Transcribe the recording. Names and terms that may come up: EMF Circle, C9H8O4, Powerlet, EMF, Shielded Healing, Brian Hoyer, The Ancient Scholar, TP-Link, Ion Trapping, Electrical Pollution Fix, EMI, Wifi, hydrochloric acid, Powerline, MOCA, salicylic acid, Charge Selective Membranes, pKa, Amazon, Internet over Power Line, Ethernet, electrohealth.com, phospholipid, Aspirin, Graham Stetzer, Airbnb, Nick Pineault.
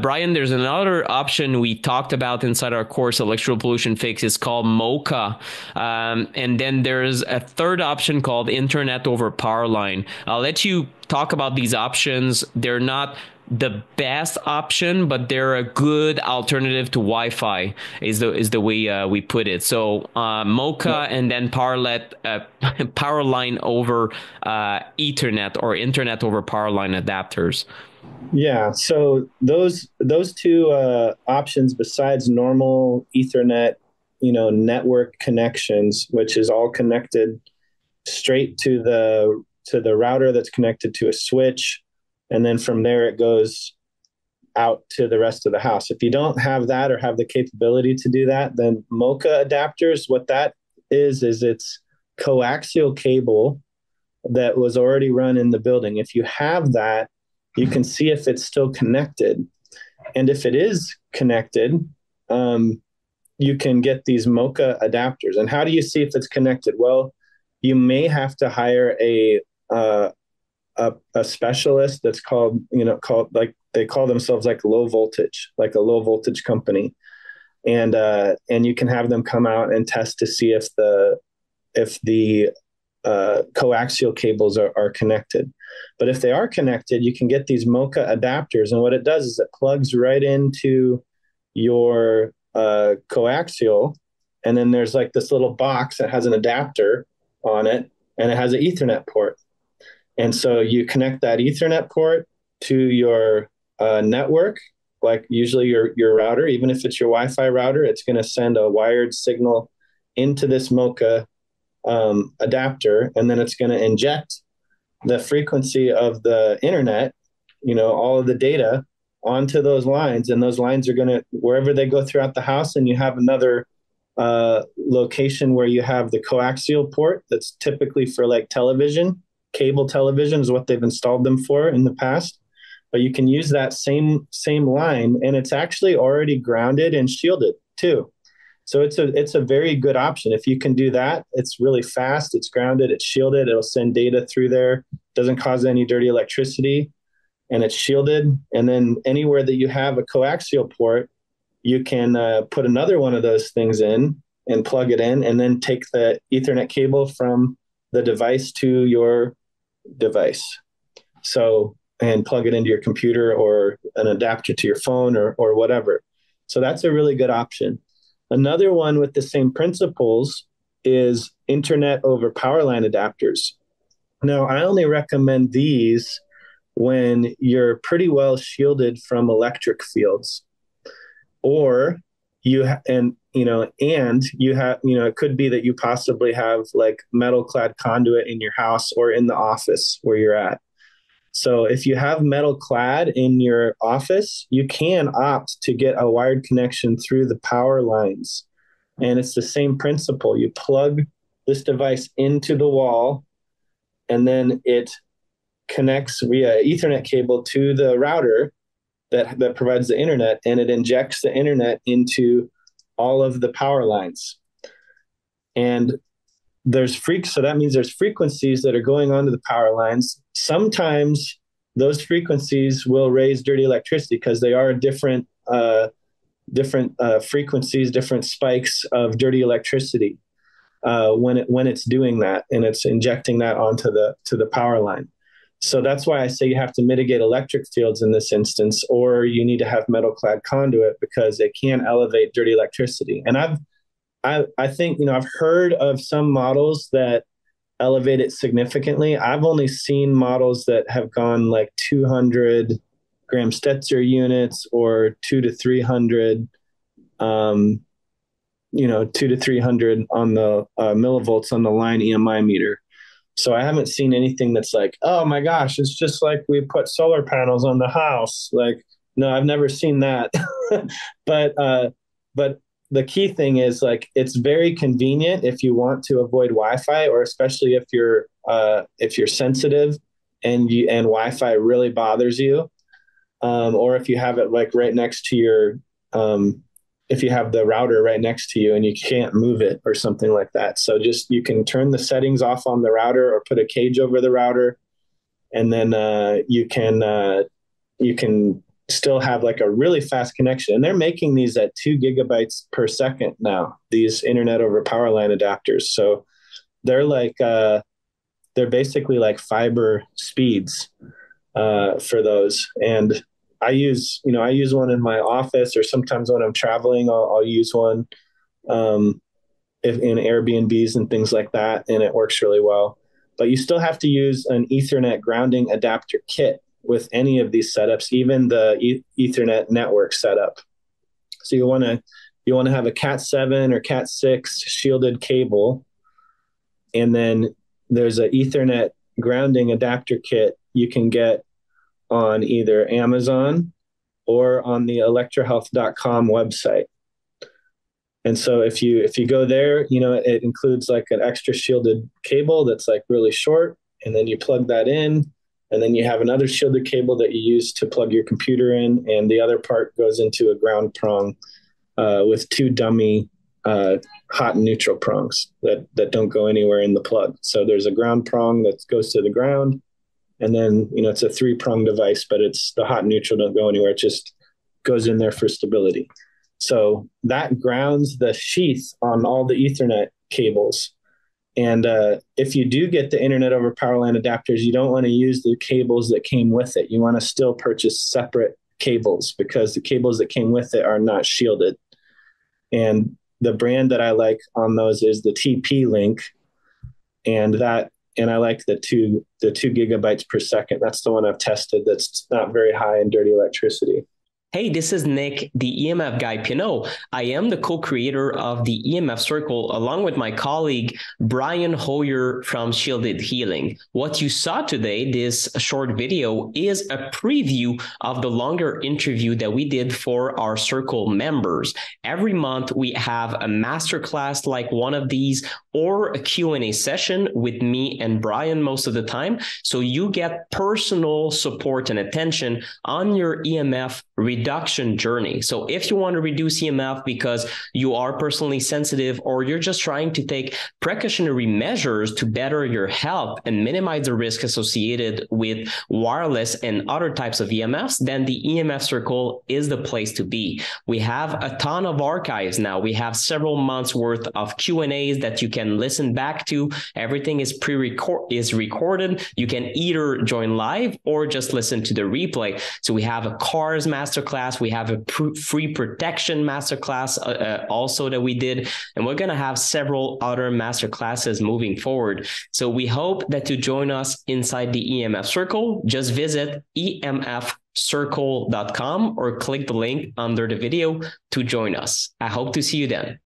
Brian, there's another option we talked about inside our course, Electrical Pollution Fix. It's called MOCA. And then there's a third option called Internet over Power Line. I'll let you talk about these options. They're not the best option, but they're a good alternative to Wi-Fi is the way we put it. So MOCA and then Powerlet, power line over Ethernet or Internet over Power Line adapters. Yeah, so those two options, besides normal Ethernet, network connections, which is all connected straight to the router that's connected to a switch. And then from there, it goes out to the rest of the house. If you don't have that or have the capability to do that, then MOCA adapters, what that is it's coaxial cable that was already run in the building. If you have that, you can see if it's still connected. And if it is connected, you can get these MOCA adapters. And how do you see if it's connected? Well, you may have to hire a specialist that's called like a low voltage company. And you can have them come out and test to see if the coaxial cables are connected. But if they are connected, you can get these MOCA adapters. And what it does is it plugs right into your coaxial. And then there's like this little box that has an adapter on it, and it has an Ethernet port. And so you connect that Ethernet port to your network, like usually your router. Even if it's your Wi-Fi router, it's going to send a wired signal into this MOCA adapter, and then it's going to inject the frequency of the internet, all of the data onto those lines. And those lines are going to, wherever they go throughout the house, and you have another location where you have the coaxial port that's typically for like television. Cable television is what they've installed them for in the past, but you can use that same line, and it's actually already grounded and shielded too. So it's a very good option. If you can do that, it's really fast, it's grounded, it's shielded, it'll send data through there, doesn't cause any dirty electricity, and it's shielded. And then anywhere that you have a coaxial port, you can put another one of those things in and plug it in, and then take the Ethernet cable from the device to your device. So, and plug it into your computer or an adapter to your phone or whatever. So that's a really good option. Another one with the same principles is Internet over Power Line adapters. Now, I only recommend these when you're pretty well shielded from electric fields, or it could be that you possibly have like metal clad conduit in your house or in the office where you're at. So if you have metal clad in your office, you can opt to get a wired connection through the power lines. And it's the same principle. You plug this device into the wall, and then it connects via Ethernet cable to the router that provides the internet, and it injects the internet into all of the power lines. And there's freaks. So that means there's frequencies that are going onto the power lines. Sometimes those frequencies will raise dirty electricity because they are different frequencies, different spikes of dirty electricity when it's doing that, and it's injecting that onto the power line. So that's why I say you have to mitigate electric fields in this instance, or you need to have metal clad conduit, because it can elevate dirty electricity. And I've heard of some models that elevate it significantly. I've only seen models that have gone like 200 Graham Stetzer units, or 200 to 300 on the millivolts on the line EMI meter. So I haven't seen anything that's like, oh my gosh, it's just like we put solar panels on the house. Like, no, I've never seen that. But the key thing is, like, it's very convenient if you want to avoid Wi-Fi, or especially if you're sensitive and Wi-Fi really bothers you, or if you have it like right next to your if you have the router right next to you and you can't move it or something like that. So just, you can turn the settings off on the router or put a cage over the router. And then you can still have like a really fast connection. And they're making these at 2 gigabytes per second now, these Internet over Power Line adapters. So they're like, they're basically like fiber speeds for those. And I use, you know, I use one in my office, or sometimes when I'm traveling, I'll use one in Airbnbs and things like that. And it works really well. But you still have to use an Ethernet grounding adapter kit with any of these setups, even the Ethernet network setup. So you want to have a Cat7 or Cat6 shielded cable, and then there's an Ethernet grounding adapter kit you can get on either Amazon or on the electrohealth.com website. And so if you go there, you know, it includes like an extra shielded cable that's like really short, and then you plug that in, and then you have another shielded cable that you use to plug your computer in, and the other part goes into a ground prong with two dummy hot and neutral prongs that don't go anywhere in the plug. So there's a ground prong that goes to the ground, and then, you know, it's a 3-prong device, but it's the hot and neutral don't go anywhere. It just goes in there for stability. So that grounds the sheath on all the Ethernet cables. And if you do get the Internet over Power Line adapters, you don't want to use the cables that came with it. You want to still purchase separate cables, because the cables that came with it are not shielded. And the brand that I like on those is the TP-Link, and I like the two gigabytes per second. That's the one I've tested. That's not very high in dirty electricity. Hey, this is Nick, the EMF guy Pineault. I am the co-creator of the EMF Circle, along with my colleague, Brian Hoyer from Shielded Healing. What you saw today, this short video, is a preview of the longer interview that we did for our Circle members. Every month, we have a masterclass like one of these, or a Q&A session with me and Brian most of the time. So you get personal support and attention on your EMF reduction journey. So if you want to reduce EMF because you are personally sensitive, or you're just trying to take precautionary measures to better your health and minimize the risk associated with wireless and other types of EMFs, then the EMF Circle is the place to be. We have a ton of archives now. We have several months worth of Q&As that you can listen back to. Everything is recorded. You can either join live or just listen to the replay. So we have a cars masterclass. We have a free protection masterclass also that we did. And we're going to have several other masterclasses moving forward. So we hope that you join us inside the EMF Circle. Just visit emfcircle.com or click the link under the video to join us. I hope to see you then.